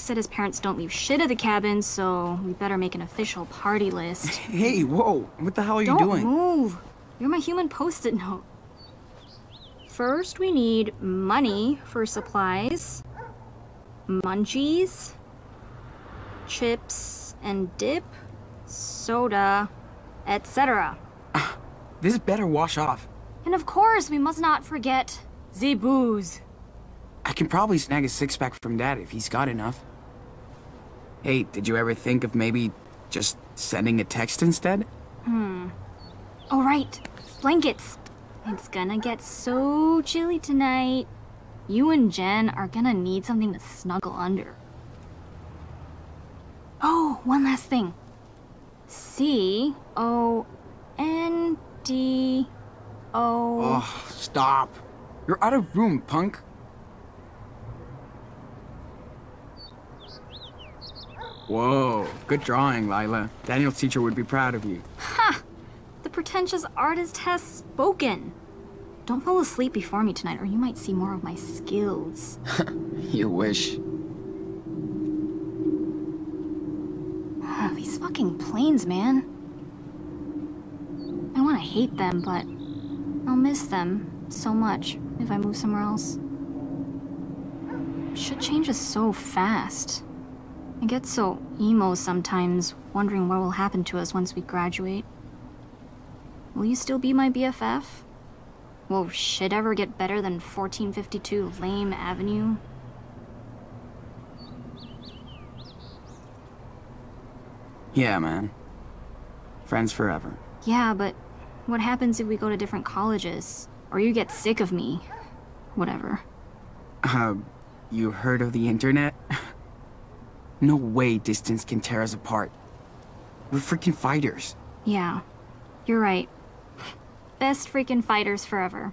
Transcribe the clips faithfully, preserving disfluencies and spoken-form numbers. Nick said his parents don't leave shit at the cabin, so we better make an official party list. Hey, whoa, what the hell are don't you doing? Don't move. You're my human post-it note. First, we need money for supplies, munchies, chips and dip, soda, et cetera. Uh, this better wash off. And of course, we must not forget the booze. I can probably snag a six-pack from Dad if he's got enough. Hey, did you ever think of maybe just sending a text instead? Hmm. Oh, right. Blankets. It's gonna get so chilly tonight. You and Jen are gonna need something to snuggle under. Oh, one last thing. C O N D O... Oh, stop. You're out of room, punk. Whoa, good drawing, Lila. Daniel's teacher would be proud of you. Ha! The pretentious artist has spoken. Don't fall asleep before me tonight, or you might see more of my skills. You wish. These fucking planes, man. I want to hate them, but I'll miss them so much if I move somewhere else. Shit changes so fast. I get so emo sometimes, wondering what will happen to us once we graduate. Will you still be my B F F? Will shit ever get better than fourteen fifty-two Lame Avenue? Yeah, man. Friends forever. Yeah, but what happens if we go to different colleges? Or you get sick of me? Whatever. Uh, you heard of the internet? No way distance can tear us apart. We're freaking fighters. Yeah, you're right. Best freaking fighters forever.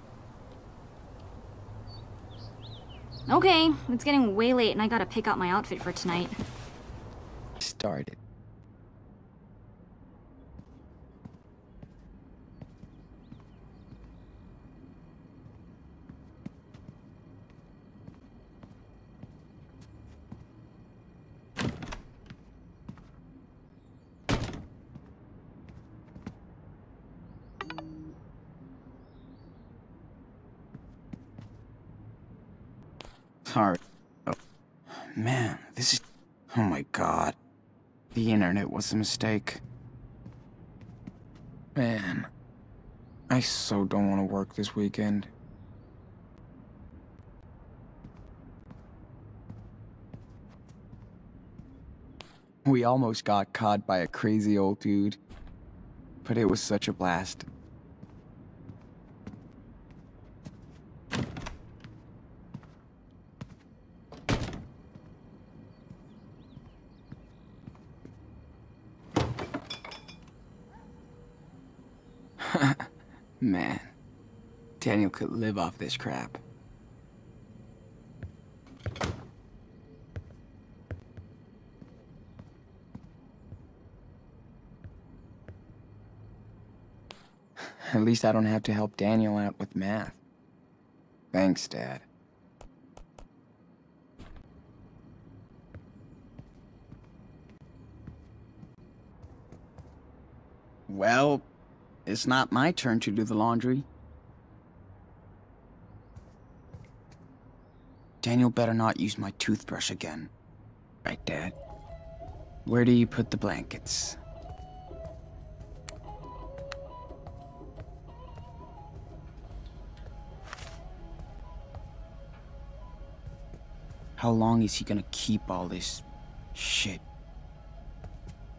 Okay, it's getting way late and I gotta pick out my outfit for tonight. Started. Hard. Oh. Man, this is... Oh my god. The internet was a mistake. Man. I so don't want to work this weekend. We almost got caught by a crazy old dude. But it was such a blast. Man, Daniel could live off this crap. At least I don't have to help Daniel out with math. Thanks, Dad. Well... It's not my turn to do the laundry. Daniel better not use my toothbrush again. Right, Dad? Where do you put the blankets? How long is he gonna keep all this shit?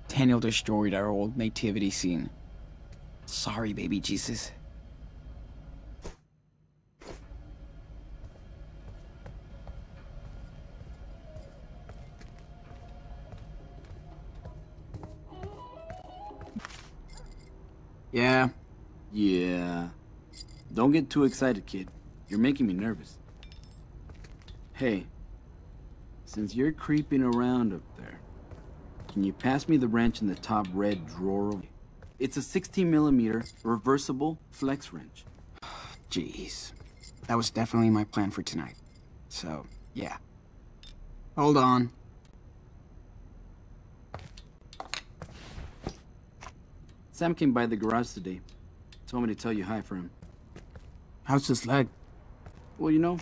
Daniel destroyed our old nativity scene. Sorry, baby Jesus. Yeah. Yeah. Don't get too excited, kid. You're making me nervous. Hey, since you're creeping around up there, can you pass me the wrench in the top red drawer? It's a sixteen millimeter reversible flex wrench. Jeez. That was definitely my plan for tonight. So, yeah. Hold on. Sam came by the garage today. Told me to tell you hi for him. How's his leg? Well, you know,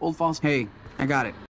old Foster. Hey, I got it.